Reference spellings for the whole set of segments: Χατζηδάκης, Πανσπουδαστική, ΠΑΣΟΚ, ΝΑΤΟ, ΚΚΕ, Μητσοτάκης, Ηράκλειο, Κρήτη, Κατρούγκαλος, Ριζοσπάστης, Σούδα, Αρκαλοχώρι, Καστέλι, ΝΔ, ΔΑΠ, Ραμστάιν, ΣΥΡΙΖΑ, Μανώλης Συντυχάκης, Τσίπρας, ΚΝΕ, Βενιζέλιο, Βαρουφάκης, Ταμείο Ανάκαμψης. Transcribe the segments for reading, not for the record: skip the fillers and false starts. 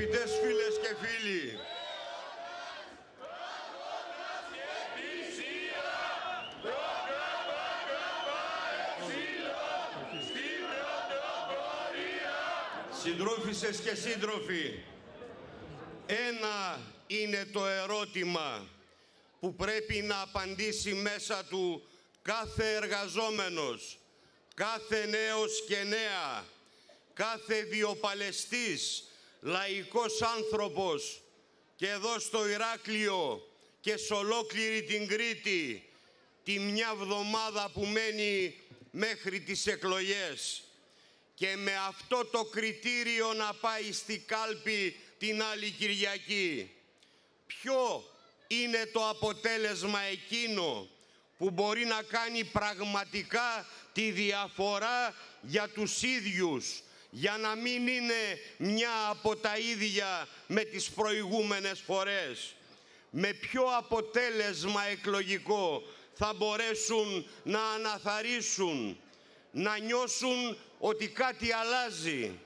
Αγαπητές φίλες και φίλοι, συντρόφισσες και σύντροφοι, ένα είναι το ερώτημα που πρέπει να απαντήσει μέσα του κάθε εργαζόμενος, κάθε νέος και νέα, κάθε βιοπαλαιστής, λαϊκός άνθρωπος και εδώ στο Ηράκλειο και σε ολόκληρη την Κρήτη τη μια βδομάδα που μένει μέχρι τις εκλογές. Και με αυτό το κριτήριο να πάει στη κάλπη την άλλη Κυριακή. Ποιο είναι το αποτέλεσμα εκείνο που μπορεί να κάνει πραγματικά τη διαφορά για τους ίδιους, για να μην είναι μια από τα ίδια με τις προηγούμενες φορές. Με ποιο αποτέλεσμα εκλογικό θα μπορέσουν να αναθαρίσουν, να νιώσουν ότι κάτι αλλάζει.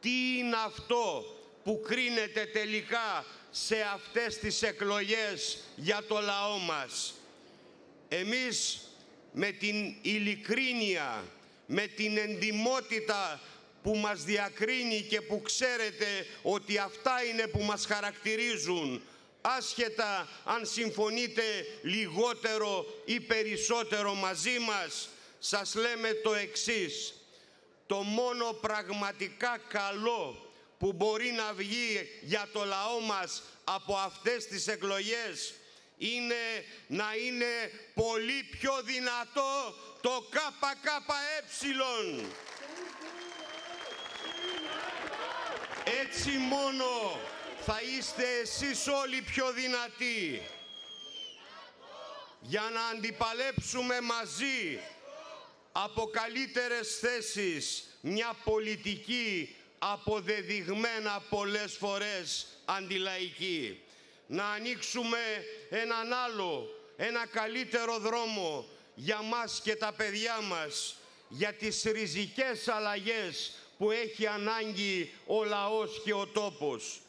Τι είναι αυτό που κρίνεται τελικά σε αυτές τις εκλογές για το λαό μας. Εμείς με την ειλικρίνεια, με την εντιμότητα που μας διακρίνει και που ξέρετε ότι αυτά είναι που μας χαρακτηρίζουν, άσχετα αν συμφωνείτε λιγότερο ή περισσότερο μαζί μας, σας λέμε το εξής. Το μόνο πραγματικά καλό που μπορεί να βγει για το λαό μας από αυτές τις εκλογές είναι να είναι πολύ πιο δυνατό το ΚΚΕ. Έτσι μόνο θα είστε εσείς όλοι πιο δυνατοί. Για να αντιπαλέψουμε μαζί από καλύτερες θέσεις μια πολιτική αποδεδειγμένα πολλές φορές αντιλαϊκή. Να ανοίξουμε έναν άλλο, ένα καλύτερο δρόμο για μας και τα παιδιά μας, για τις ριζικές αλλαγές που έχει ανάγκη ο λαός και ο τόπος.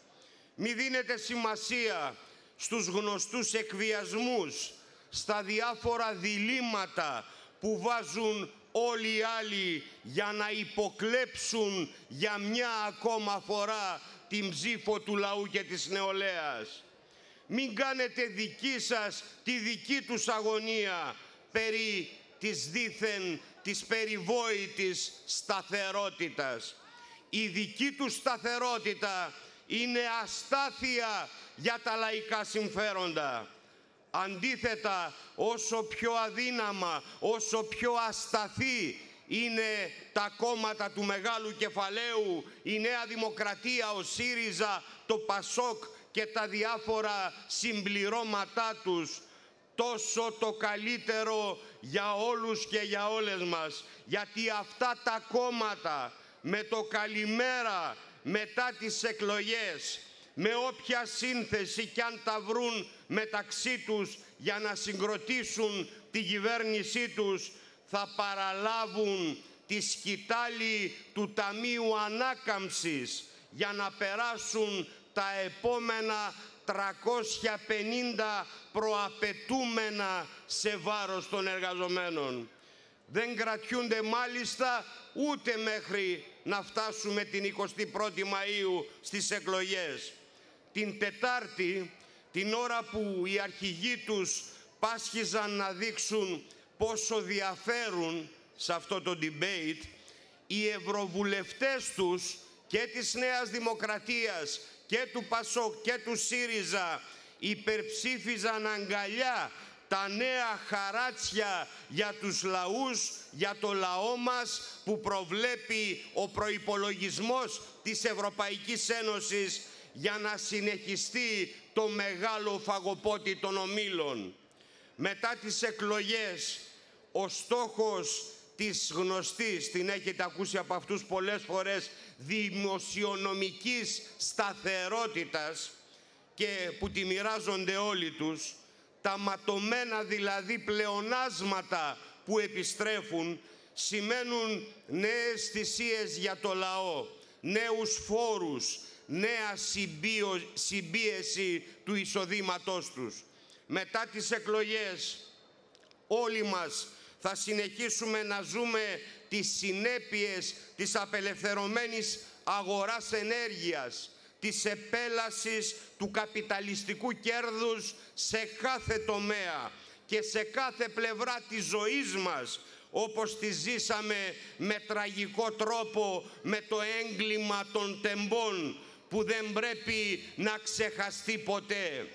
Μη δίνετε σημασία στους γνωστούς εκβιασμούς, στα διάφορα διλήμματα που βάζουν όλοι οι άλλοι για να υποκλέψουν για μια ακόμα φορά την ψήφο του λαού και της νεολαίας. Μην κάνετε δική σας τη δική τους αγωνία περί της δήθεν της περιβόητης σταθερότητας. Η δική τους σταθερότητα είναι αστάθεια για τα λαϊκά συμφέροντα. Αντίθετα, όσο πιο αδύναμα, όσο πιο ασταθή είναι τα κόμματα του μεγάλου κεφαλαίου, η Νέα Δημοκρατία, ο ΣΥΡΙΖΑ, το ΠΑΣΟΚ και τα διάφορα συμπληρώματά τους, τόσο το καλύτερο για όλους και για όλες μας. Γιατί αυτά τα κόμματα με το καλημέρα μετά τις εκλογές, με όποια σύνθεση κι αν τα βρουν μεταξύ τους για να συγκροτήσουν την κυβέρνησή τους, θα παραλάβουν τη σκητάλη του Ταμείου Ανάκαμψης για να περάσουν τα επόμενα 350 προαπαιτούμενα σε βάρος των εργαζομένων. Δεν κρατιούνται μάλιστα ούτε μέχρι να φτάσουμε την 21η Μαΐου στις εκλογές. Την Τετάρτη, την ώρα που οι αρχηγοί τους πάσχιζαν να δείξουν πόσο διαφέρουν σε αυτό το debate, οι ευρωβουλευτές τους και της Νέας Δημοκρατίας και του ΠΑΣΟΚ και του ΣΥΡΙΖΑ υπερψήφιζαν αγκαλιά τα νέα χαράτσια για τους λαούς, για το λαό μας, που προβλέπει ο προϋπολογισμός της Ευρωπαϊκής Ένωσης για να συνεχιστεί το μεγάλο φαγοπότη των ομίλων. Μετά τις εκλογές, ο στόχος της γνωστής, την έχετε ακούσει από αυτούς πολλές φορές, δημοσιονομικής σταθερότητας, και που τη μοιράζονται όλοι τους, τα ματωμένα δηλαδή πλεονάσματα που επιστρέφουν, σημαίνουν νέες θυσίες για το λαό, νέους φόρους, νέα συμπίεση του εισοδήματός τους. Μετά τις εκλογές όλοι μας θα συνεχίσουμε να ζούμε τις συνέπειες της απελευθερωμένης αγοράς ενέργειας, της επέλασης του καπιταλιστικού κέρδους σε κάθε τομέα και σε κάθε πλευρά της ζωής μας, όπως τη ζήσαμε με τραγικό τρόπο με το έγκλημα των τεμπών που δεν πρέπει να ξεχαστεί ποτέ.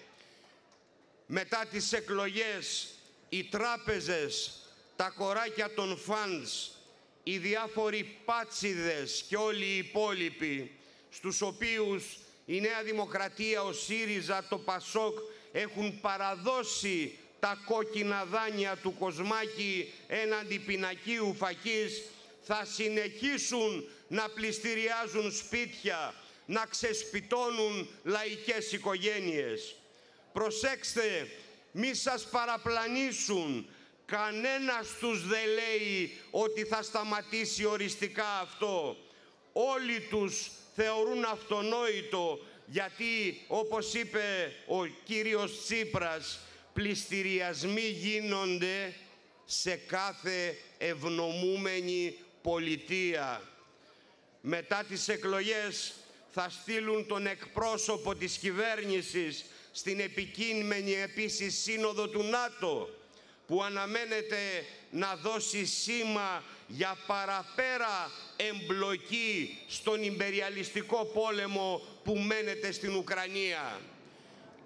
Μετά τις εκλογές, οι τράπεζες, τα κοράκια των φαντς, οι διάφοροι πάτσιδες και όλοι οι υπόλοιποι, στους οποίους η Νέα Δημοκρατία, ο ΣΥΡΙΖΑ, το ΠΑΣΟΚ έχουν παραδώσει τα κόκκινα δάνεια του Κοσμάκη έναντι πινακίου Φακής, θα συνεχίσουν να πληστηριάζουν σπίτια, να ξεσπιτώνουν λαϊκές οικογένειες. Προσέξτε, μη σας παραπλανήσουν. Κανένας τους δεν λέει ότι θα σταματήσει οριστικά αυτό. Όλοι τους θεωρούν αυτονόητο, γιατί, όπως είπε ο κύριος Τσίπρας, πληστηριασμοί γίνονται σε κάθε ευνομούμενη πολιτεία. Μετά τις εκλογές θα στείλουν τον εκπρόσωπο της κυβέρνησης στην επικείμενη επίσης σύνοδο του ΝΑΤΟ, που αναμένεται να δώσει σήμα για παραπέρα εμπλοκή στον ιμπεριαλιστικό πόλεμο που μένεται στην Ουκρανία.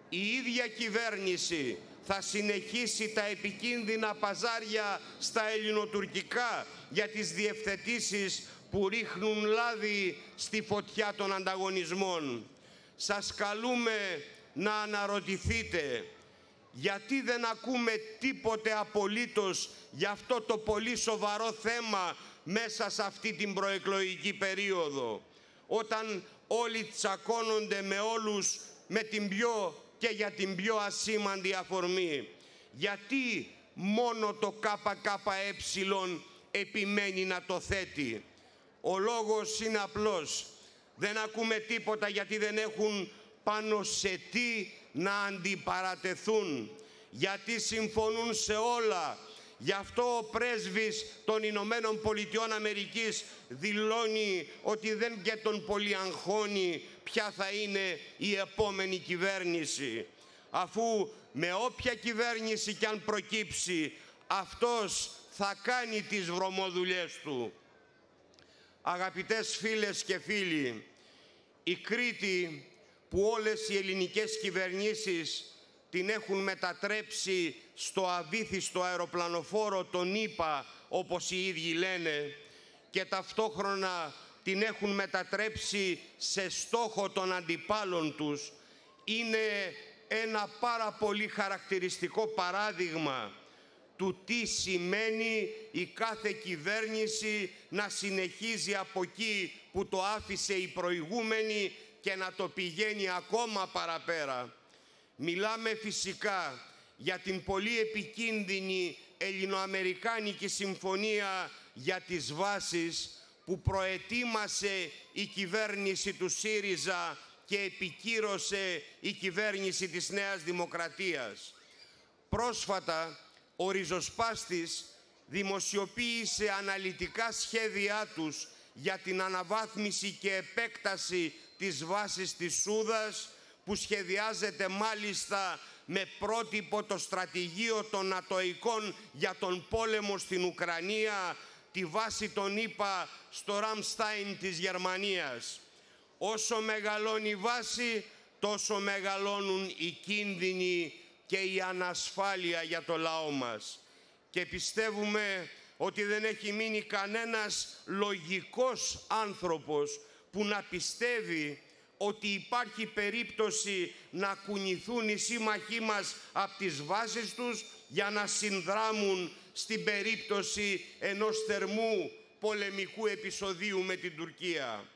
Η ίδια κυβέρνηση θα συνεχίσει τα επικίνδυνα παζάρια στα ελληνοτουρκικά για τις διευθετήσεις που ρίχνουν λάδι στη φωτιά των ανταγωνισμών. Σας καλούμε να αναρωτηθείτε, γιατί δεν ακούμε τίποτε απολύτως για αυτό το πολύ σοβαρό θέμα μέσα σε αυτή την προεκλογική περίοδο, όταν όλοι τσακώνονται με όλους με την πιο και για την πιο ασήμαντη αφορμή? Γιατί μόνο το ΚΚΕ επιμένει να το θέτει? Ο λόγος είναι απλός. Δεν ακούμε τίποτα γιατί δεν έχουν πάνω σε τι να αντιπαρατεθούν, γιατί συμφωνούν σε όλα. Γι' αυτό ο πρέσβης των Ηνωμένων Πολιτειών Αμερικής δηλώνει ότι δεν και τον πολυαγχώνει ποια θα είναι η επόμενη κυβέρνηση, αφού με όποια κυβέρνηση κι αν προκύψει, αυτός θα κάνει τις βρωμοδουλειές του. Αγαπητές φίλες και φίλοι, η Κρήτη που όλες οι ελληνικές κυβερνήσεις την έχουν μετατρέψει στο αβύθιστο αεροπλανοφόρο των ΗΠΑ, όπως οι ίδιοι λένε, και ταυτόχρονα την έχουν μετατρέψει σε στόχο των αντιπάλων τους, είναι ένα πάρα πολύ χαρακτηριστικό παράδειγμα του τι σημαίνει η κάθε κυβέρνηση να συνεχίζει από εκεί που το άφησε η προηγούμενη και να το πηγαίνει ακόμα παραπέρα. Μιλάμε φυσικά για την πολύ επικίνδυνη ελληνοαμερικάνικη συμφωνία για τις βάσεις που προετοίμασε η κυβέρνηση του ΣΥΡΙΖΑ και επικύρωσε η κυβέρνηση της Νέας Δημοκρατίας. Πρόσφατα, ο Ριζοσπάστης δημοσιοποίησε αναλυτικά σχέδιά τους για την αναβάθμιση και επέκταση της βάσης της Σούδας, που σχεδιάζεται μάλιστα με πρότυπο το στρατηγείο των νατοικών για τον πόλεμο στην Ουκρανία, τη βάση των ΗΠΑ στο Ραμστάιν της Γερμανίας. Όσο μεγαλώνει η βάση, τόσο μεγαλώνουν οι κίνδυνοι και η ανασφάλεια για το λαό μας. Και πιστεύουμε ότι δεν έχει μείνει κανένας λογικός άνθρωπος που να πιστεύει ότι υπάρχει περίπτωση να κουνηθούν οι σύμμαχοί μας από τις βάσεις τους για να συνδράμουν στην περίπτωση ενός θερμού πολεμικού επεισοδίου με την Τουρκία.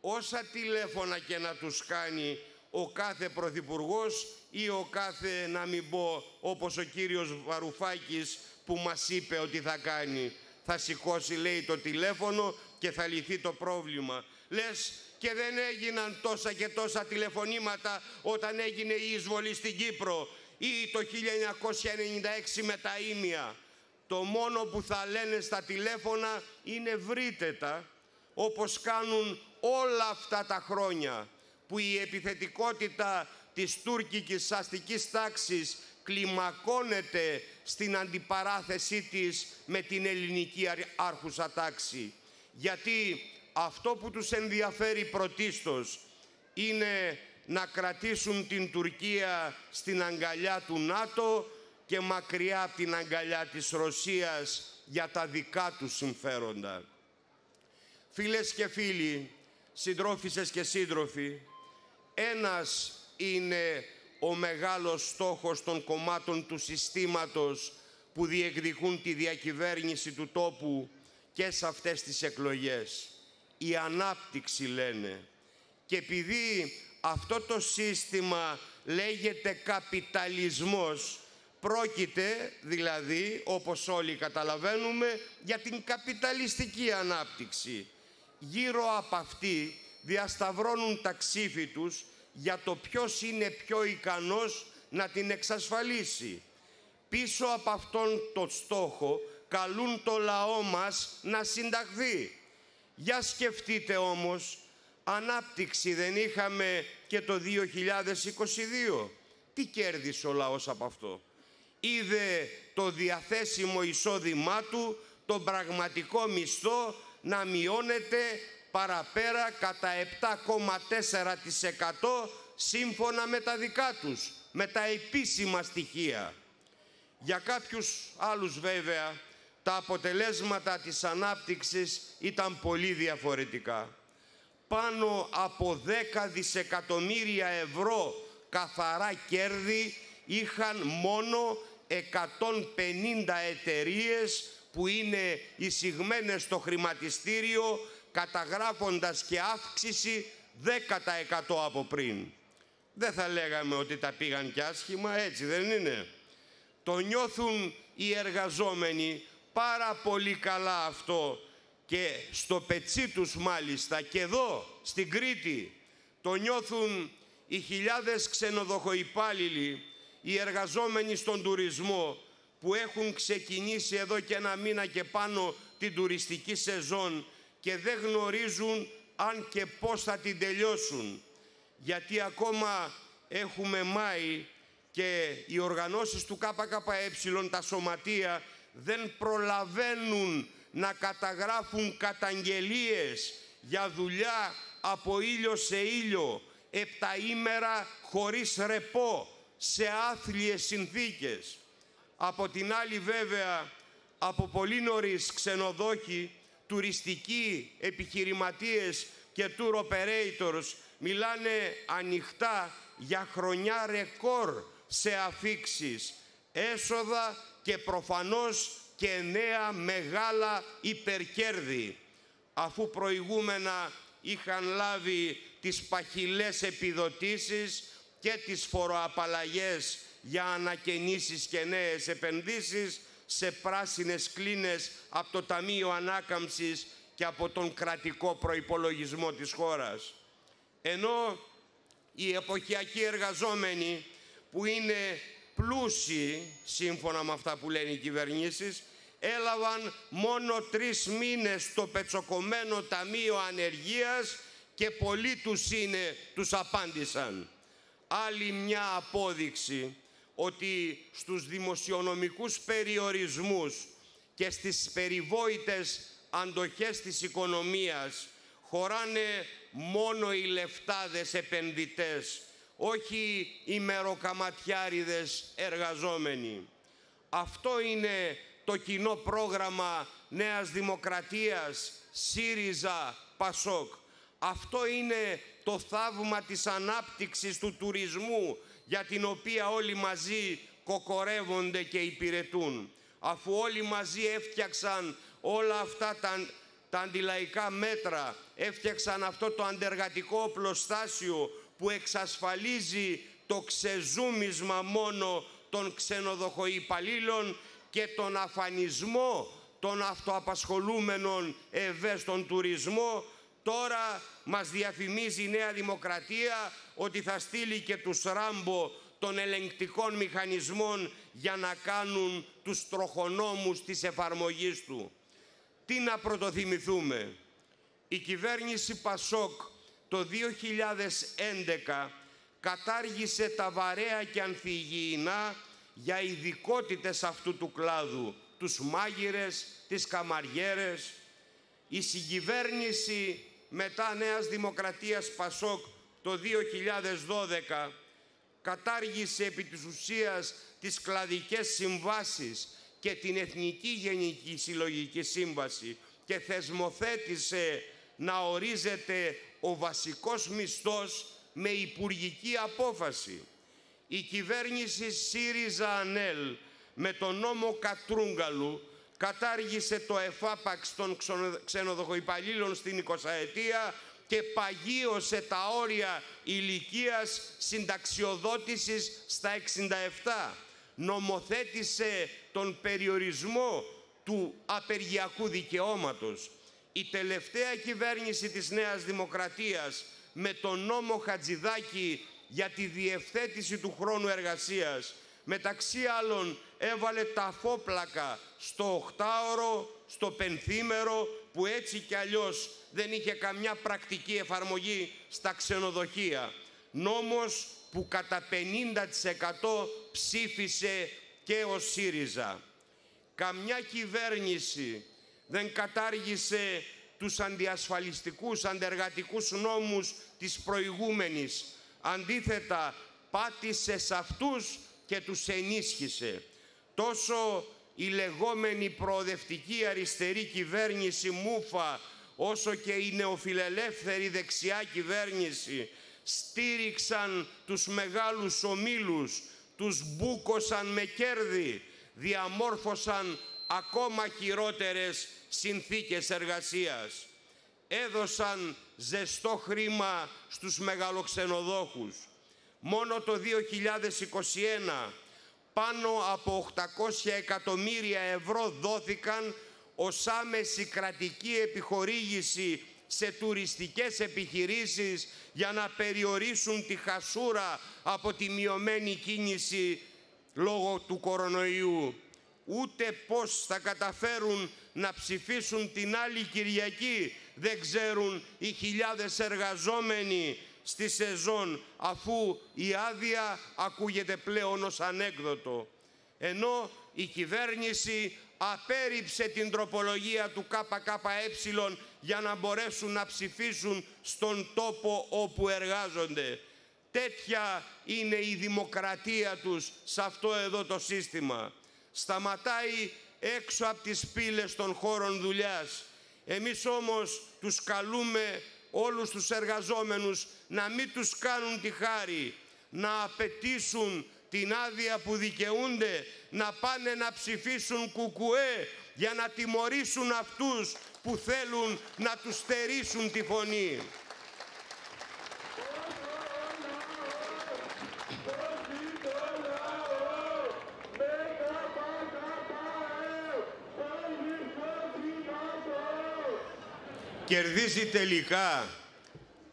Όσα τηλέφωνα και να τους κάνει ο κάθε πρωθυπουργός ή ο κάθε, να μην πω, όπως ο κύριος Βαρουφάκης που μας είπε ότι θα κάνει, θα σηκώσει, λέει, το τηλέφωνο και θα λυθεί το πρόβλημα. Λες και δεν έγιναν τόσα και τόσα τηλεφωνήματα όταν έγινε η εισβολή στην Κύπρο ή το 1996 με τα Ήμια. Το μόνο που θα λένε στα τηλέφωνα είναι βρείτε τα, όπως κάνουν όλα αυτά τα χρόνια που η επιθετικότητα της τουρκικής αστικής τάξης κλιμακώνεται στην αντιπαράθεσή της με την ελληνική άρχουσα τάξη. Γιατί αυτό που τους ενδιαφέρει πρωτίστως είναι να κρατήσουν την Τουρκία στην αγκαλιά του ΝΑΤΟ και μακριά από την αγκαλιά της Ρωσίας για τα δικά τους συμφέροντα. Φίλες και φίλοι, συντρόφισσες και σύντροφοι, ένας είναι ο μεγάλος στόχος των κομμάτων του συστήματος που διεκδικούν τη διακυβέρνηση του τόπου και σε αυτές τις εκλογές. Η ανάπτυξη λένε. Και επειδή αυτό το σύστημα λέγεται καπιταλισμός, πρόκειται δηλαδή, όπως όλοι καταλαβαίνουμε, για την καπιταλιστική ανάπτυξη. Γύρω από αυτή διασταυρώνουν τα ξύφη τους για το ποιος είναι πιο ικανός να την εξασφαλίσει. Πίσω από αυτόν τον στόχο καλούν το λαό μας να συνταχθεί. Για σκεφτείτε όμως, ανάπτυξη δεν είχαμε και το 2022. Τι κέρδισε ο λαός από αυτό? Είδε το διαθέσιμο εισόδημά του, τον πραγματικό μισθό, να μειώνεται παραπέρα κατά 7,4% σύμφωνα με τα δικά τους, με τα επίσημα στοιχεία. Για κάποιους άλλους βέβαια, τα αποτελέσματα της ανάπτυξης ήταν πολύ διαφορετικά. Πάνω από 10 δισεκατομμύρια ευρώ καθαρά κέρδη είχαν μόνο 150 εταιρείες που είναι εισηγμένες στο χρηματιστήριο, καταγράφοντας και αύξηση 10% από πριν. Δεν θα λέγαμε ότι τα πήγαν κι άσχημα, έτσι δεν είναι? Το νιώθουν οι εργαζόμενοι πάρα πολύ καλά αυτό και στο πετσί τους μάλιστα, και εδώ στην Κρήτη το νιώθουν οι χιλιάδες ξενοδοχοϊπάλληλοι, οι εργαζόμενοι στον τουρισμό που έχουν ξεκινήσει εδώ και ένα μήνα και πάνω την τουριστική σεζόν και δεν γνωρίζουν αν και πώς θα την τελειώσουν. Γιατί ακόμα έχουμε Μάη και οι οργανώσεις του ΚΚΕ, τα σωματεία, δεν προλαβαίνουν να καταγράφουν καταγγελίες για δουλειά από ήλιο σε ήλιο, επταήμερα χωρίς ρεπό, σε άθλιες συνθήκες. Από την άλλη βέβαια, από πολύ νωρίς ξενοδόχοι, τουριστικοί επιχειρηματίες και tour operators μιλάνε ανοιχτά για χρονιά ρεκόρ σε αφίξεις, έσοδα και προφανώς και νέα μεγάλα υπερκέρδη. Αφού προηγούμενα είχαν λάβει τις παχυλές επιδοτήσεις και τις φοροαπαλλαγές για ανακαινήσεις και νέες επενδύσεις σε πράσινες κλίνες από το Ταμείο Ανάκαμψης και από τον κρατικό προϋπολογισμό της χώρας. Ενώ οι εποχιακοί εργαζόμενοι που είναι πλούσιοι, σύμφωνα με αυτά που λένε οι κυβερνήσεις, έλαβαν μόνο 3 μήνες το πετσοκομμένο Ταμείο Ανεργίας και πολλοί τους απάντησαν. Άλλη μια απόδειξη ότι στους δημοσιονομικούς περιορισμούς και στις περιβόητες αντοχές της οικονομίας χωράνε μόνο οι λεφτάδες επενδυτές, όχι οι μεροκαματιάριδες εργαζόμενοι. Αυτό είναι το κοινό πρόγραμμα Νέας Δημοκρατίας, ΣΥΡΙΖΑ, ΠΑΣΟΚ. Αυτό είναι το θαύμα της ανάπτυξης του τουρισμού, για την οποία όλοι μαζί κοκορεύονται και υπηρετούν. Αφού όλοι μαζί έφτιαξαν όλα αυτά τα αντιλαϊκά μέτρα, έφτιαξαν αυτό το αντεργατικό οπλοστάσιο που εξασφαλίζει το ξεζούμισμα μόνο των ξενοδοχοϊπαλλήλων και τον αφανισμό των αυτοαπασχολούμενων ευαίσθητων τουρισμό, τώρα μας διαφημίζει η Νέα Δημοκρατία ότι θα στείλει και τους Ράμπο των ελεγκτικών μηχανισμών για να κάνουν τους τροχονόμους της εφαρμογής του. Τι να πρωτοθυμηθούμε. Η κυβέρνηση ΠΑΣΟΚ το 2011 κατάργησε τα βαρέα και ανθυγιεινά για ειδικότητες αυτού του κλάδου, τους μάγειρες, τις καμαριέρες. Η συγκυβέρνηση μετά Νέας Δημοκρατίας ΠΑΣΟΚ το 2012 κατάργησε επί της ουσίας τις κλαδικές συμβάσεις και την Εθνική Γενική Συλλογική Σύμβαση και θεσμοθέτησε να ορίζεται ο βασικός μισθός με υπουργική απόφαση. Η κυβέρνηση ΣΥΡΙΖΑ-ΑΝΕΛ με τον νόμο Κατρούγκαλου κατάργησε το εφάπαξ των ξενοδοχοϊπαλλήλων στην 20η αιτία και παγίωσε τα όρια ηλικίας συνταξιοδότησης στα 67. Νομοθέτησε τον περιορισμό του απεργιακού δικαιώματος. Η τελευταία κυβέρνηση της Νέας Δημοκρατίας με τον νόμο Χατζηδάκη για τη διευθέτηση του χρόνου εργασίας, μεταξύ άλλων έβαλε τα φόπλακα στο οκτάωρο, στο πενθήμερο, που έτσι κι αλλιώς δεν είχε καμιά πρακτική εφαρμογή στα ξενοδοχεία. Νόμος που κατά 50% ψήφισε και ο ΣΥΡΙΖΑ. Καμιά κυβέρνηση δεν κατάργησε τους αντιασφαλιστικούς, αντεργατικούς νόμους της προηγούμενης. Αντίθετα, πάτησε σε αυτούς και τους ενίσχυσε. Τόσο η λεγόμενη προοδευτική αριστερή κυβέρνηση Μούφα, όσο και η νεοφιλελεύθερη δεξιά κυβέρνηση στήριξαν τους μεγάλους ομίλους, τους μπούκωσαν με κέρδη, διαμόρφωσαν ακόμα χειρότερες συνθήκες εργασίας. Έδωσαν ζεστό χρήμα στους μεγαλοξενοδόχους. Μόνο το 2021 πάνω από 800 εκατομμύρια ευρώ δόθηκαν ως άμεση κρατική επιχορήγηση σε τουριστικές επιχειρήσεις για να περιορίσουν τη χασούρα από τη μειωμένη κίνηση λόγω του κορονοϊού. Ούτε πώς θα καταφέρουν να ψηφίσουν την άλλη Κυριακή δεν ξέρουν οι χιλιάδες εργαζόμενοι στη σεζόν, αφού η άδεια ακούγεται πλέον ως ανέκδοτο. Ενώ η κυβέρνηση απέρριψε την τροπολογία του ΚΚΕ για να μπορέσουν να ψηφίσουν στον τόπο όπου εργάζονται. Τέτοια είναι η δημοκρατία τους σε αυτό εδώ το σύστημα. Σταματάει έξω από τις πύλες των χώρων δουλειάς. Εμείς όμως τους καλούμε όλους τους εργαζόμενους να μην τους κάνουν τη χάρη, να απαιτήσουν την άδεια που δικαιούνται, να πάνε να ψηφίσουν ΚΚΕ για να τιμωρήσουν αυτούς που θέλουν να τους στερήσουν τη φωνή. Κερδίζει τελικά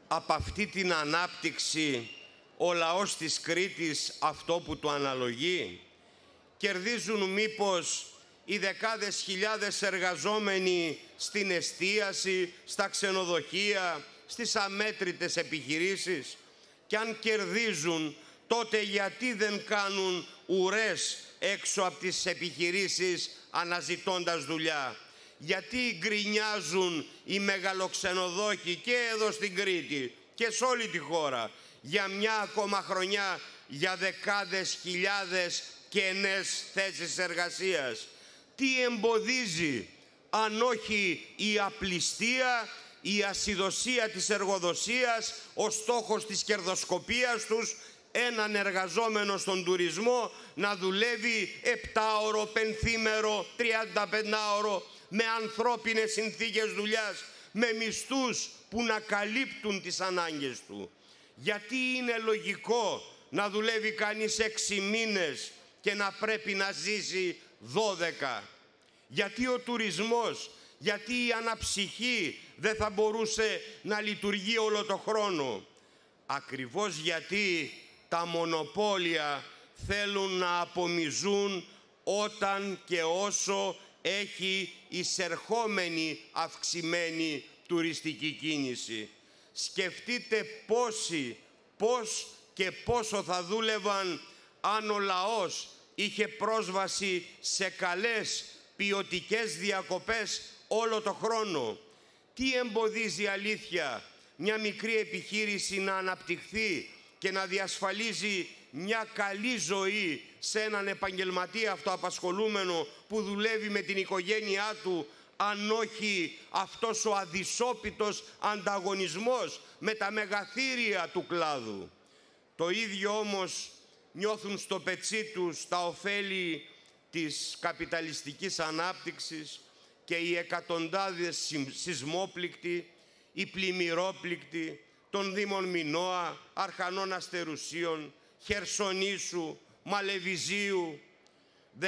από αυτή την ανάπτυξη ο λαός της Κρήτης αυτό που του αναλογεί. Κερδίζουν μήπως οι δεκάδες χιλιάδες εργαζόμενοι στην εστίαση, στα ξενοδοχεία, στις αμέτρητες επιχειρήσεις. Και αν κερδίζουν, τότε γιατί δεν κάνουν ουρές έξω από τις επιχειρήσεις αναζητώντας δουλειά. Γιατί γκρινιάζουν οι μεγαλοξενοδόχοι και εδώ στην Κρήτη και σε όλη τη χώρα για μια ακόμα χρονιά για δεκάδες χιλιάδες κενές θέσεις εργασίας. Τι εμποδίζει αν όχι η απληστία, η ασυδοσία της εργοδοσίας, ο στόχος της κερδοσκοπίας τους, έναν εργαζόμενο στον τουρισμό να δουλεύει 7ωρο, πενθήμερο, 35ωρο, με ανθρώπινες συνθήκες δουλειάς, με μισθούς που να καλύπτουν τις ανάγκες του. Γιατί είναι λογικό να δουλεύει κανείς 6 μήνες και να πρέπει να ζήσει 12. Γιατί ο τουρισμός, γιατί η αναψυχή δεν θα μπορούσε να λειτουργεί όλο το χρόνο. Ακριβώς γιατί τα μονοπόλια θέλουν να απομειζούν όταν και όσο έχει εισερχόμενη αυξημένη τουριστική κίνηση. Σκεφτείτε πώς και πόσο θα δούλευαν αν ο λαός είχε πρόσβαση σε καλές ποιοτικές διακοπές όλο το χρόνο. Τι εμποδίζει αλήθεια μια μικρή επιχείρηση να αναπτυχθεί και να διασφαλίζει μια καλή ζωή σε έναν επαγγελματία αυτοαπασχολούμενο που δουλεύει με την οικογένειά του, αν όχι αυτός ο αδυσόπιτος ανταγωνισμός με τα μεγαθύρια του κλάδου? Το ίδιο όμως νιώθουν στο πετσί τους τα ωφέλη της καπιταλιστικής ανάπτυξης και οι εκατοντάδες σεισμόπληκτοι, οι πλημμυρόπληκτοι των δήμων Μινώα, Αρχανών Αστερουσίων, Χερσονήσου, Μαλεβιζίου. 17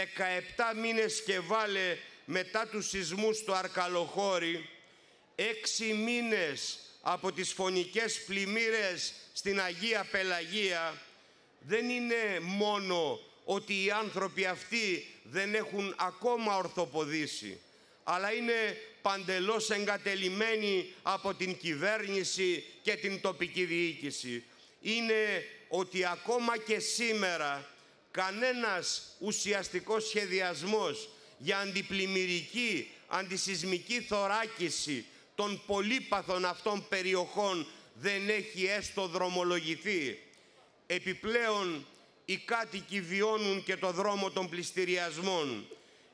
μήνες και βάλε μετά τους σεισμούς στο Αρκαλοχώρι, 6 μήνες από τις φωνικές πλημμύρες στην Αγία Πελαγία, δεν είναι μόνο ότι οι άνθρωποι αυτοί δεν έχουν ακόμα ορθοποδήσει, αλλά είναι παντελώς εγκατελειμμένοι από την κυβέρνηση και την τοπική διοίκηση. Είναι ότι ακόμα και σήμερα κανένας ουσιαστικός σχεδιασμός για αντιπλημμυρική, αντισυσμική θωράκιση των πολύπαθων αυτών περιοχών δεν έχει έστω δρομολογηθεί. Επιπλέον, οι κάτοικοι βιώνουν και το δρόμο των πληστηριασμών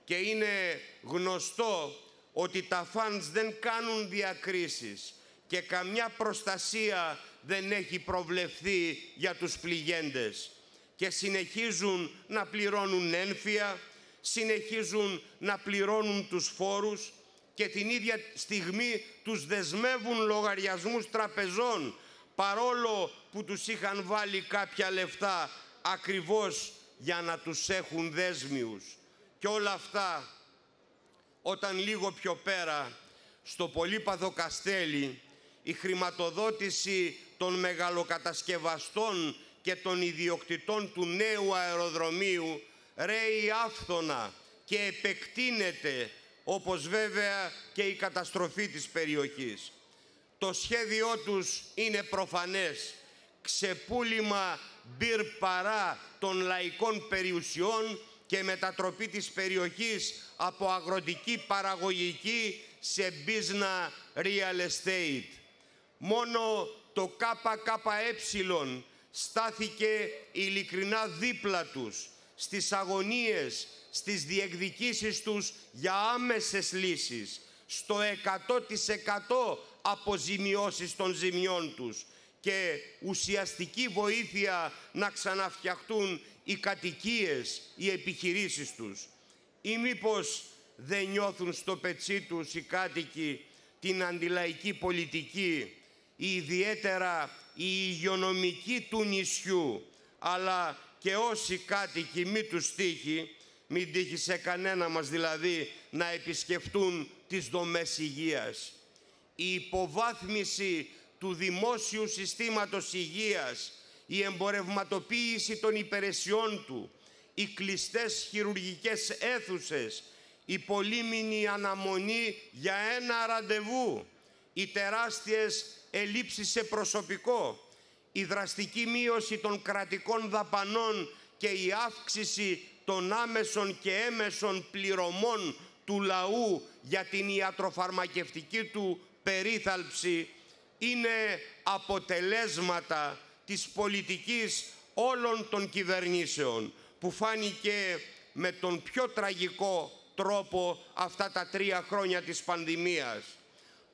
και είναι γνωστό ότι τα φαντς δεν κάνουν διακρίσεις και καμιά προστασία δεν έχει προβλεφθεί για τους πληγέντες και συνεχίζουν να πληρώνουν ένφια, συνεχίζουν να πληρώνουν τους φόρους και την ίδια στιγμή τους δεσμεύουν λογαριασμούς τραπεζών, παρόλο που τους είχαν βάλει κάποια λεφτά ακριβώς για να τους έχουν δέσμιους. Και όλα αυτά, όταν λίγο πιο πέρα, στο πολύπαθο Καστέλι, η χρηματοδότηση των μεγαλοκατασκευαστών και των ιδιοκτητών του νέου αεροδρομίου ρέει άφθονα και επεκτείνεται, όπως βέβαια και η καταστροφή της περιοχής. Το σχέδιό τους είναι προφανές. Ξεπούλημα μπυρ παρά των λαϊκών περιουσιών και μετατροπή της περιοχής από αγροτική παραγωγική σε business real estate. Μόνο το ΚΚΕ στάθηκε ειλικρινά δίπλα τους στις αγωνίες, στις διεκδικήσεις τους για άμεσες λύσεις, στο 100% αποζημιώσεις των ζημιών τους και ουσιαστική βοήθεια να ξαναφτιαχτούν οι κατοικίες, οι επιχειρήσεις τους. Ή μήπως δεν νιώθουν στο πετσί τους οι κάτοικοι την αντιλαϊκή πολιτική, ιδιαίτερα η υγειονομική του νησιού, αλλά και όσοι κάτοικοι μην τους τύχει, μην τύχει σε κανένα μας δηλαδή, να επισκεφτούν τις δομές υγείας. Η υποβάθμιση του δημόσιου συστήματος υγείας, η εμπορευματοποίηση των υπηρεσιών του, οι κλειστές χειρουργικές αίθουσες, η πολύμηνη αναμονή για ένα ραντεβού, οι τεράστιες ελλείψεις σε προσωπικό, η δραστική μείωση των κρατικών δαπανών και η αύξηση των άμεσων και έμεσων πληρωμών του λαού για την ιατροφαρμακευτική του περίθαλψη είναι αποτελέσματα της πολιτικής όλων των κυβερνήσεων, που φάνηκε με τον πιο τραγικό τρόπο αυτά τα 3 χρόνια της πανδημίας.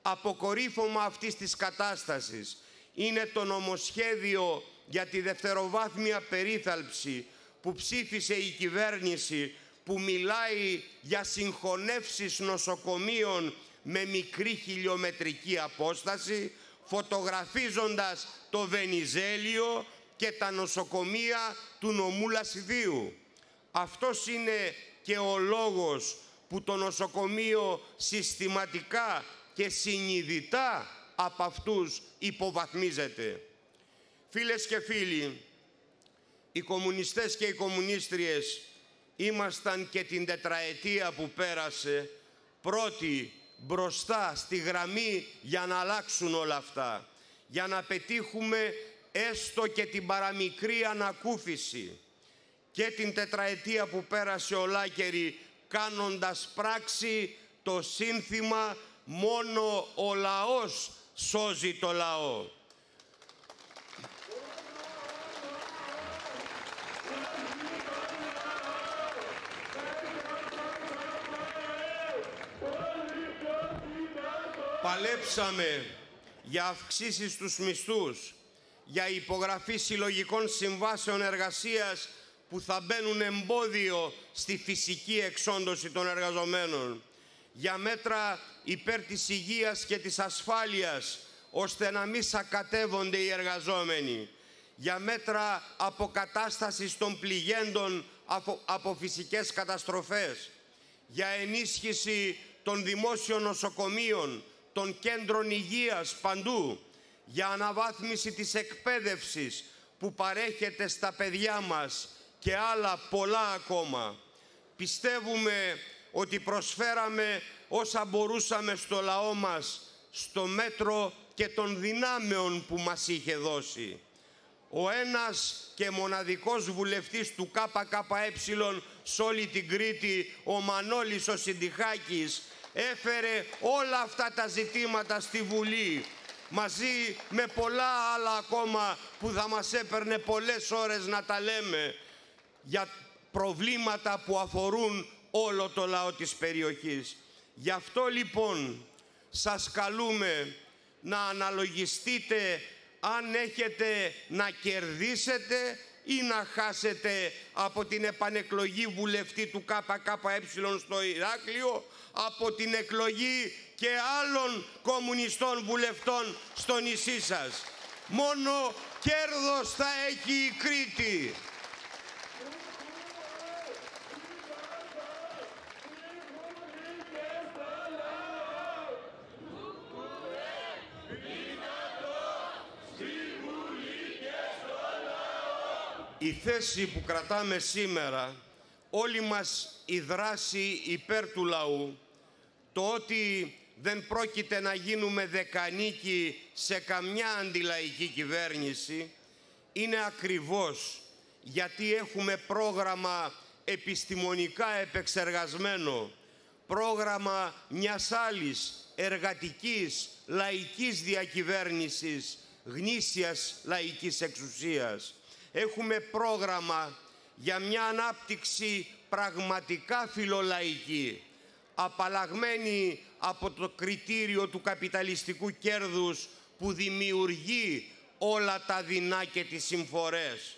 Αποκορύφωμα αυτής της κατάστασης είναι το νομοσχέδιο για τη δευτεροβάθμια περίθαλψη που ψήφισε η κυβέρνηση, που μιλάει για συγχωνεύσεις νοσοκομείων με μικρή χιλιομετρική απόσταση, φωτογραφίζοντας το Βενιζέλιο και τα νοσοκομεία του νομού Λασιθίου. Αυτός είναι και ο λόγος που το νοσοκομείο συστηματικά και συνειδητά από αυτούς υποβαθμίζεται. Φίλες και φίλοι, οι κομμουνιστές και οι κομμουνίστριες ήμασταν και την τετραετία που πέρασε πρώτοι μπροστά στη γραμμή για να αλλάξουν όλα αυτά, για να πετύχουμε έστω και την παραμικρή ανακούφιση. Και την τετραετία που πέρασε ολάκερη, κάνοντας πράξη το σύνθημα «Μόνο ο λαός σώζει το λαό». Παλέψαμε για αυξήσεις στους μισθούς, για υπογραφή συλλογικών συμβάσεων εργασίας που θα μπαίνουν εμπόδιο στη φυσική εξόντωση των εργαζομένων, για μέτρα υπέρ της υγείας και της ασφάλειας, ώστε να μην σακατεύονται οι εργαζόμενοι, για μέτρα αποκατάστασης των πληγέντων από φυσικές καταστροφές, για ενίσχυση των δημόσιων νοσοκομείων, των κέντρων υγείας παντού, για αναβάθμιση της εκπαίδευσης που παρέχεται στα παιδιά μας και άλλα πολλά ακόμα. Πιστεύουμε ότι προσφέραμε όσα μπορούσαμε στο λαό μας, στο μέτρο και των δυνάμεων που μας είχε δώσει. Ο ένας και μοναδικός βουλευτής του ΚΚΕ σε όλη την Κρήτη, ο Μανώλης ο Συντυχάκης, έφερε όλα αυτά τα ζητήματα στη Βουλή, μαζί με πολλά άλλα ακόμα που θα μας έπαιρνε πολλές ώρες να τα λέμε, για προβλήματα που αφορούν όλο το λαό της περιοχής. Γι' αυτό λοιπόν σας καλούμε να αναλογιστείτε αν έχετε να κερδίσετε ή να χάσετε από την επανεκλογή βουλευτή του ΚΚΕ στο Ηράκλειο, από την εκλογή και άλλων κομμουνιστών βουλευτών στο νησί σας. Μόνο κέρδος θα έχει η Κρήτη. Η θέση που κρατάμε σήμερα, όλη μας η δράση υπέρ του λαού, το ότι δεν πρόκειται να γίνουμε δεκανίκοι σε καμιά αντιλαϊκή κυβέρνηση, είναι ακριβώς γιατί έχουμε πρόγραμμα επιστημονικά επεξεργασμένο, πρόγραμμα μιας άλλης εργατικής, λαϊκής διακυβέρνησης, γνήσιας λαϊκής εξουσίας. Έχουμε πρόγραμμα για μια ανάπτυξη πραγματικά φιλολαϊκή, απαλλαγμένη από το κριτήριο του καπιταλιστικού κέρδους που δημιουργεί όλα τα δεινά και τις συμφορές.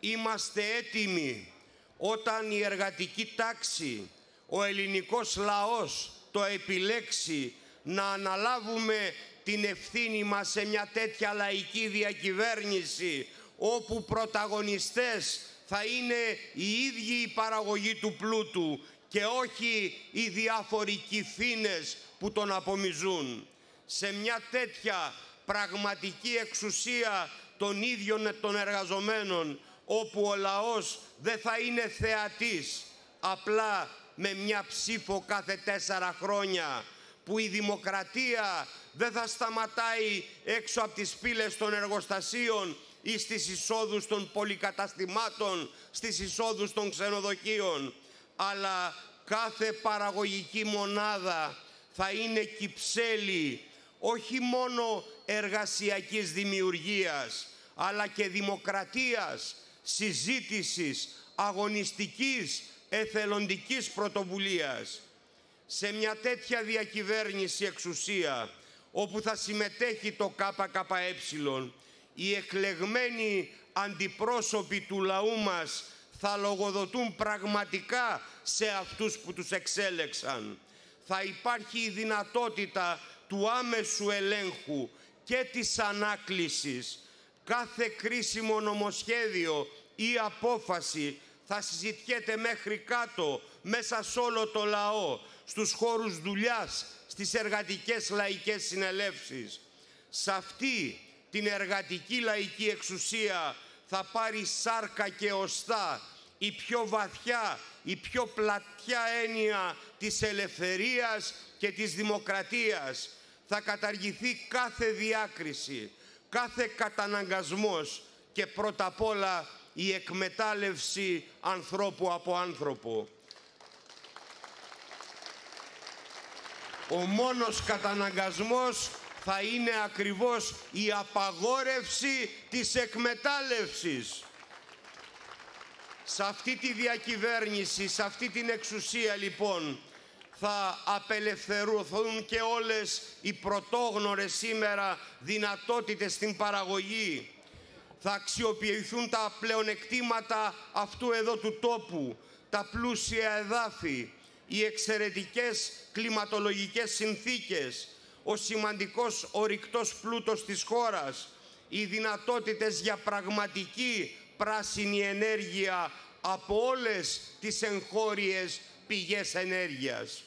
Είμαστε έτοιμοι όταν η εργατική τάξη, ο ελληνικός λαός το επιλέξει, να αναλάβουμε την ευθύνη μας σε μια τέτοια λαϊκή διακυβέρνηση, όπου πρωταγωνιστές θα είναι οι ίδιοι οι παραγωγοί του πλούτου και όχι οι διαφορικοί φήνες που τον απομυζούν. Σε μια τέτοια πραγματική εξουσία των ίδιων των εργαζομένων, όπου ο λαός δεν θα είναι θεατής, απλά με μια ψήφο κάθε 4 χρόνια, που η δημοκρατία δεν θα σταματάει έξω από τις πύλες των εργοστασίων ή στις εισόδους των πολυκαταστημάτων, στις εισόδους των ξενοδοχείων, αλλά κάθε παραγωγική μονάδα θα είναι κυψέλη όχι μόνο εργασιακής δημιουργίας, αλλά και δημοκρατίας, συζήτησης, αγωνιστικής, εθελοντικής πρωτοβουλίας. Σε μια τέτοια διακυβέρνηση εξουσία, όπου θα συμμετέχει το ΚΚΕ, οι εκλεγμένοι αντιπρόσωποι του λαού μας θα λογοδοτούν πραγματικά σε αυτούς που τους εξέλεξαν. Θα υπάρχει η δυνατότητα του άμεσου ελέγχου και της ανάκλησης. Κάθε κρίσιμο νομοσχέδιο ή απόφαση θα συζητιέται μέχρι κάτω, μέσα σε όλο το λαό, στους χώρους δουλειάς, στις εργατικές λαϊκές συνελεύσεις. Σε αυτή την εργατική λαϊκή εξουσία θα πάρει σάρκα και οστά η πιο βαθιά, η πιο πλατιά έννοια της ελευθερίας και της δημοκρατίας. Θα καταργηθεί κάθε διάκριση, κάθε καταναγκασμός και πρώτα απ' όλα η εκμετάλλευση ανθρώπου από άνθρωπο. Ο μόνος καταναγκασμός θα είναι ακριβώς η απαγόρευση της εκμετάλλευσης. Σε αυτή τη διακυβέρνηση, σε αυτή την εξουσία λοιπόν, θα απελευθερωθούν και όλες οι πρωτόγνωρες σήμερα δυνατότητες στην παραγωγή. Θα αξιοποιηθούν τα πλεονεκτήματα αυτού εδώ του τόπου, τα πλούσια εδάφη, οι εξαιρετικές κλιματολογικές συνθήκες, ο σημαντικός ορυκτός πλούτος της χώρας, οι δυνατότητες για πραγματική πράσινη ενέργεια από όλες τις εγχώριες πηγές ενέργειας.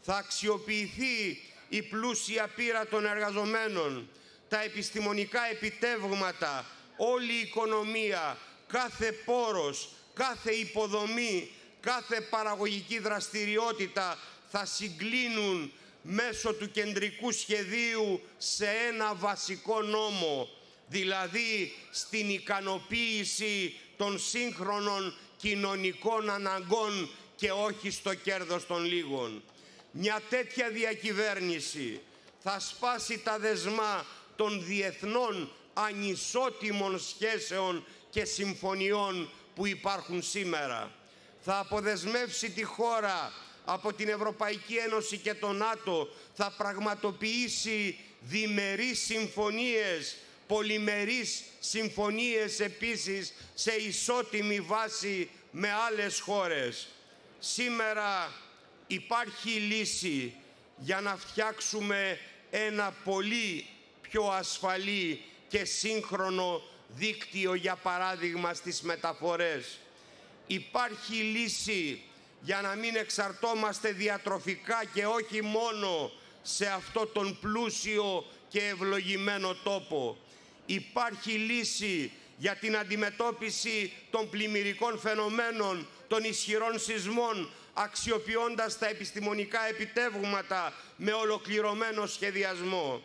Θα αξιοποιηθεί η πλούσια πείρα των εργαζομένων, τα επιστημονικά επιτεύγματα, όλη η οικονομία, κάθε πόρος, κάθε υποδομή, κάθε παραγωγική δραστηριότητα θα συγκλίνουν μέσω του κεντρικού σχεδίου σε ένα βασικό νόμο, δηλαδή στην ικανοποίηση των σύγχρονων κοινωνικών αναγκών και όχι στο κέρδος των λίγων. Μια τέτοια διακυβέρνηση θα σπάσει τα δεσμά των διεθνών ανισότιμων σχέσεων και συμφωνιών που υπάρχουν σήμερα. Θα αποδεσμεύσει τη χώρα από την Ευρωπαϊκή Ένωση και το ΝΑΤΟ, θα πραγματοποιήσει διμερείς συμφωνίες, πολυμερείς συμφωνίες επίσης σε ισότιμη βάση με άλλες χώρες. Σήμερα υπάρχει λύση για να φτιάξουμε ένα πολύ πιο ασφαλή και σύγχρονο δίκτυο, για παράδειγμα στις μεταφορές. Υπάρχει λύση για να μην εξαρτώμαστε διατροφικά και όχι μόνο σε αυτό τον πλούσιο και ευλογημένο τόπο. Υπάρχει λύση για την αντιμετώπιση των πλημμυρικών φαινομένων, των ισχυρών σεισμών, αξιοποιώντας τα επιστημονικά επιτεύγματα με ολοκληρωμένο σχεδιασμό.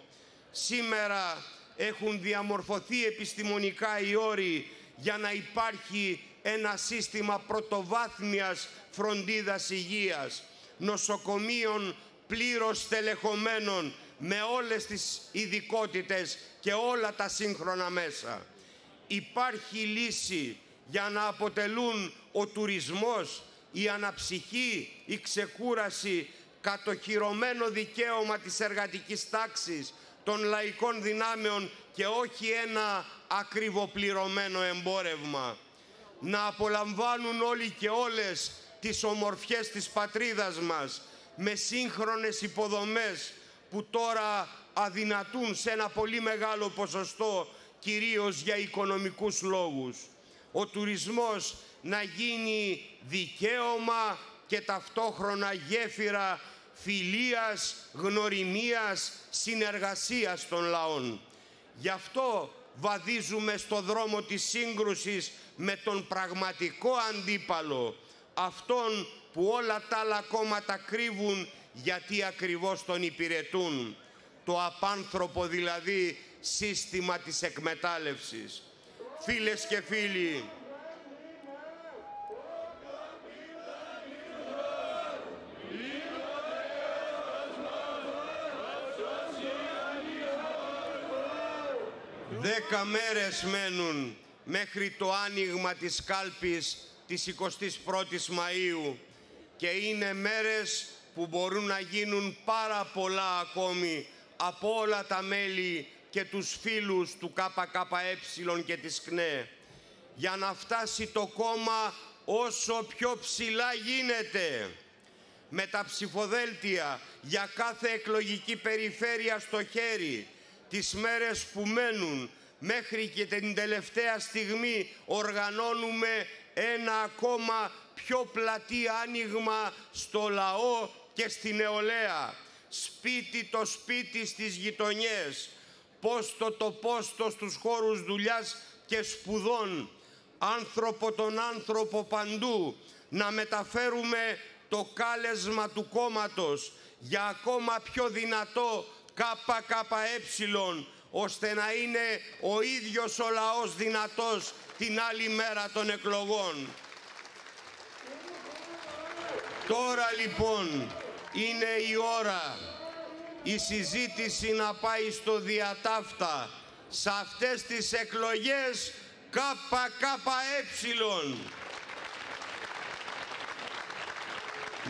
Σήμερα έχουν διαμορφωθεί επιστημονικά οι όροι για να υπάρχει ένα σύστημα πρωτοβάθμιας φροντίδας υγείας, νοσοκομείων πλήρως στελεχωμένων με όλες τις ειδικότητες και όλα τα σύγχρονα μέσα. Υπάρχει λύση για να αποτελούν ο τουρισμός, η αναψυχή, η ξεκούραση, κατοχυρωμένο δικαίωμα της εργατικής τάξης, των λαϊκών δυνάμεων και όχι ένα ακριβοπληρωμένο εμπόρευμα. Να απολαμβάνουν όλοι και όλες τις ομορφιές της πατρίδας μας με σύγχρονες υποδομές που τώρα αδυνατούν σε ένα πολύ μεγάλο ποσοστό, κυρίως για οικονομικούς λόγους. Ο τουρισμός να γίνει δικαίωμα και ταυτόχρονα γέφυρα φιλίας, γνωριμίας, συνεργασίας των λαών. Γι' αυτό βαδίζουμε στο δρόμο της σύγκρουσης με τον πραγματικό αντίπαλο, αυτόν που όλα τα άλλα κόμματα κρύβουν γιατί ακριβώς τον υπηρετούν. Το απάνθρωπο δηλαδή σύστημα της εκμετάλλευσης. Φίλες και φίλοι, δέκα μέρες μένουν μέχρι το άνοιγμα της κάλπης της 21ης Μαΐου και είναι μέρες που μπορούν να γίνουν πάρα πολλά ακόμη από όλα τα μέλη και τους φίλους του ΚΚΕ και της ΚΝΕ, για να φτάσει το κόμμα όσο πιο ψηλά γίνεται. Με τα ψηφοδέλτια για κάθε εκλογική περιφέρεια στο χέρι, τις μέρες που μένουν μέχρι και την τελευταία στιγμή οργανώνουμε ένα ακόμα πιο πλατή άνοιγμα στο λαό και στη νεολαία, σπίτι το σπίτι στις γειτονιές, πόστο το πόστο στους χώρους δουλειάς και σπουδών, άνθρωπο τον άνθρωπο παντού, να μεταφέρουμε το κάλεσμα του κόμματος για ακόμα πιο δυνατό ΚΚΕ, ώστε να είναι ο ίδιος ο λαός δυνατός την άλλη μέρα των εκλογών. Τώρα λοιπόν είναι η ώρα η συζήτηση να πάει στο διατάφτα. Σε αυτές τις εκλογές ΚΚΕ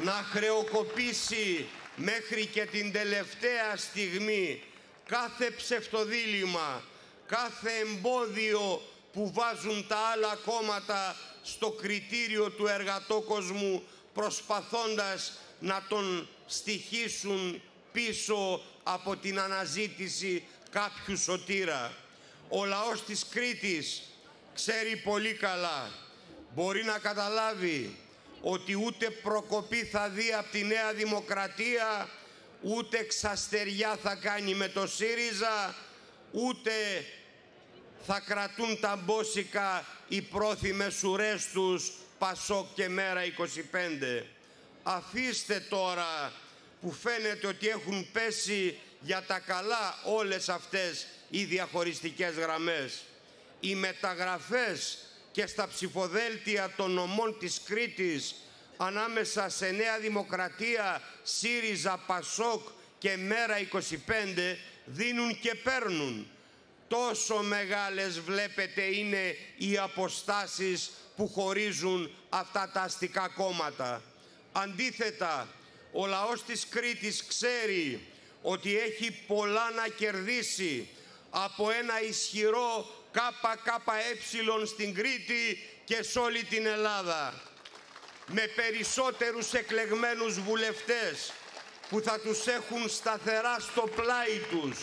να χρεοκοπήσει μέχρι και την τελευταία στιγμή κάθε ψευτοδήλημα, κάθε εμπόδιο που βάζουν τα άλλα κόμματα στο κριτήριο του εργατόκοσμου, προσπαθώντας να τον στοιχίσουν πίσω από την αναζήτηση κάποιου σωτήρα. Ο λαός της Κρήτης ξέρει πολύ καλά, μπορεί να καταλάβει ότι ούτε προκοπή θα δει από τη Νέα Δημοκρατία, ούτε εξαστεριά θα κάνει με το ΣΥΡΙΖΑ, ούτε θα κρατούν τα μπόσικα οι πρόθυμες ουρές τους ΠΑΣΟΚ και Μέρα 25. Αφήστε τώρα που φαίνεται ότι έχουν πέσει για τα καλά όλες αυτές οι διαχωριστικές γραμμές. Οι μεταγραφές και στα ψηφοδέλτια των νομών της Κρήτης ανάμεσα σε Νέα Δημοκρατία, ΣΥΡΙΖΑ, ΠΑΣΟΚ και Μέρα 25 δίνουν και παίρνουν. Τόσο μεγάλες βλέπετε είναι οι αποστάσεις που χωρίζουν αυτά τα αστικά κόμματα. Αντίθετα, ο λαός της Κρήτης ξέρει ότι έχει πολλά να κερδίσει από ένα ισχυρό ΚΚΕ στην Κρήτη και σε όλη την Ελλάδα, με περισσότερους εκλεγμένους βουλευτές που θα τους έχουν σταθερά στο πλάι τους,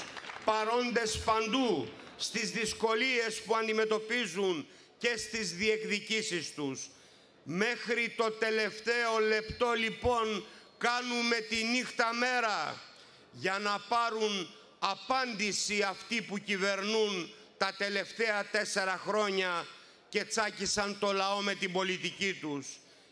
παρόντες παντού στις δυσκολίες που αντιμετωπίζουν και στις διεκδικήσεις τους. Μέχρι το τελευταίο λεπτό λοιπόν κάνουμε τη νύχτα μέρα για να πάρουν απάντηση αυτοί που κυβερνούν τα τελευταία 4 χρόνια και τσάκισαν το λαό με την πολιτική τους.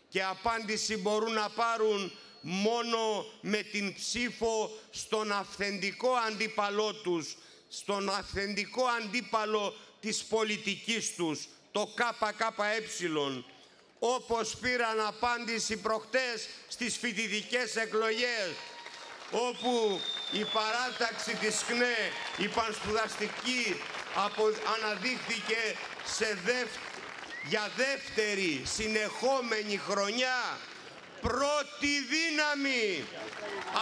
Και απάντηση μπορούν να πάρουν μόνο με την ψήφο στον αυθεντικό αντίπαλό τους, στον αυθεντικό αντίπαλο της πολιτικής τους, το ΚΚΕ, όπως πήραν απάντηση προχτές στις φοιτητικές εκλογές, όπου η παράταξη της ΚΝΕ, η πανσπουδαστική, αναδείχθηκε για δεύτερη συνεχόμενη χρονιά πρώτη δύναμη,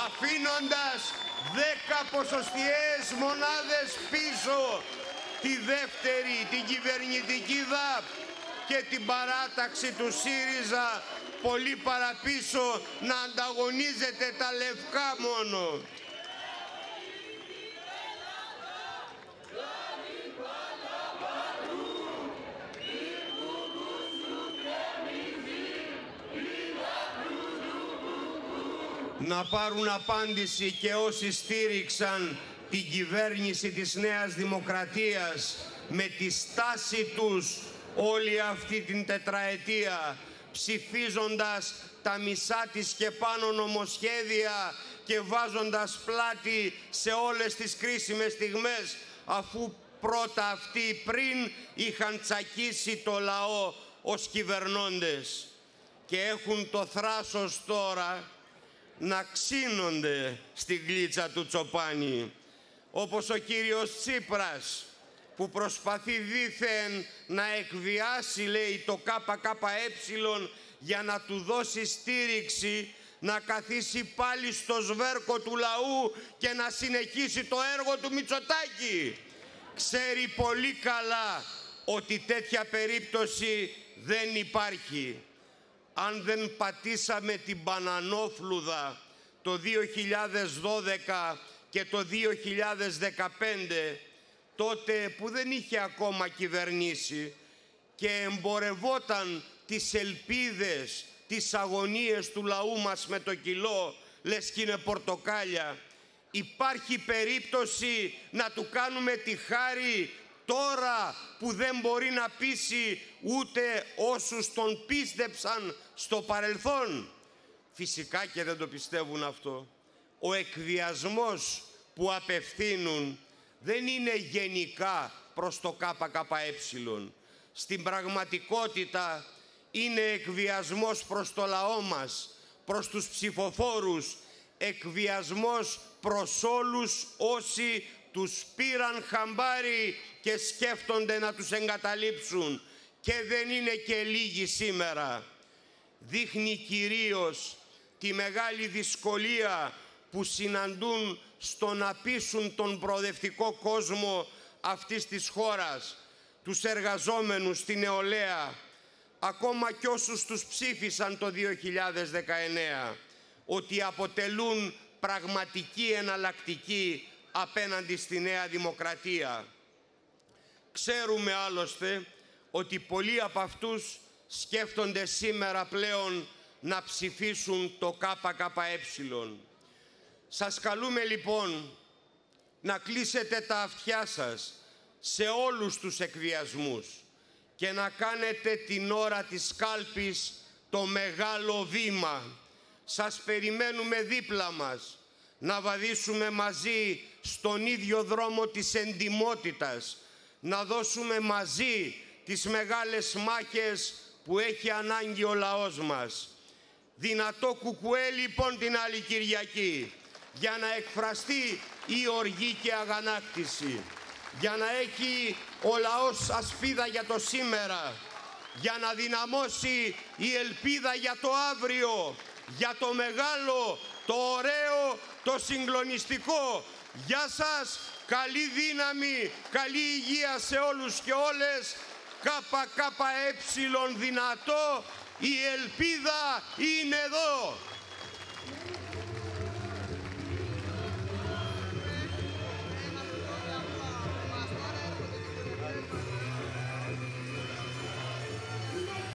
αφήνοντας 10 ποσοστιαίες μονάδες πίσω τη δεύτερη, την κυβερνητική ΔΑΠ και την παράταξη του ΣΥΡΙΖΑ πολύ παραπίσω να ανταγωνίζεται τα λευκά μόνο. Να πάρουν απάντηση και όσοι στήριξαν την κυβέρνηση της Νέας Δημοκρατίας με τη στάση τους όλη αυτή την τετραετία, ψηφίζοντας τα μισά της και πάνω νομοσχέδια και βάζοντας πλάτη σε όλες τις κρίσιμες στιγμές, αφού πρώτα αυτοί πριν είχαν τσακίσει το λαό ως κυβερνώντες. Και έχουν το θράσος τώρα να ξύνονται στην γλίτσα του Τσοπάνη, όπως ο κύριος Τσίπρας που προσπαθεί δήθεν να εκβιάσει, λέει, το ΚΚΕ για να του δώσει στήριξη, να καθίσει πάλι στο σβέρκο του λαού και να συνεχίσει το έργο του Μητσοτάκη. Ξέρει πολύ καλά ότι τέτοια περίπτωση δεν υπάρχει. Αν δεν πατήσαμε την μπανανόφλουδα το 2012 και το 2015, τότε που δεν είχε ακόμα κυβερνήσει και εμπορευόταν τις ελπίδες, τις αγωνίες του λαού μας με το κιλό, λες κι είναι πορτοκάλια. Υπάρχει περίπτωση να του κάνουμε τη χάρη τώρα που δεν μπορεί να πείσει ούτε όσους τον πίστεψαν στο παρελθόν. Φυσικά και δεν το πιστεύουν αυτό. Ο εκβιασμός που απευθύνουν δεν είναι γενικά προς το ΚΚΕ. Στην πραγματικότητα είναι εκβιασμός προς το λαό μας, προς τους ψηφοφόρους, εκβιασμός προς όλους όσοι τους πήραν χαμπάρι και σκέφτονται να τους εγκαταλείψουν. Και δεν είναι και λίγοι σήμερα. Δείχνει κυρίως τη μεγάλη δυσκολία που συναντούν στο να πείσουν τον προοδευτικό κόσμο αυτής της χώρας, τους εργαζόμενους, την νεολαία, ακόμα κι όσους τους ψήφισαν το 2019, ότι αποτελούν πραγματική εναλλακτική απέναντι στη Νέα Δημοκρατία. Ξέρουμε άλλωστε ότι πολλοί από αυτούς σκέφτονται σήμερα πλέον να ψηφίσουν το ΚΚΕ. Σας καλούμε λοιπόν να κλείσετε τα αυτιά σας σε όλους τους εκβιασμούς και να κάνετε την ώρα της κάλπης το μεγάλο βήμα. Σας περιμένουμε δίπλα μας να βαδίσουμε μαζί στον ίδιο δρόμο της εντιμότητας, να δώσουμε μαζί τις μεγάλες μάχες που έχει ανάγκη ο λαός μας. Δυνατό ΚΚΕ λοιπόν την άλλη Κυριακή, για να εκφραστεί η οργή και αγανάκτηση, για να έχει ο λαός ασπίδα για το σήμερα, για να δυναμώσει η ελπίδα για το αύριο, για το μεγάλο, το ωραίο, το συγκλονιστικό. Γεια σας, καλή δύναμη, καλή υγεία σε όλους και όλες. ΚΚΕ δυνατό, η ελπίδα είναι εδώ.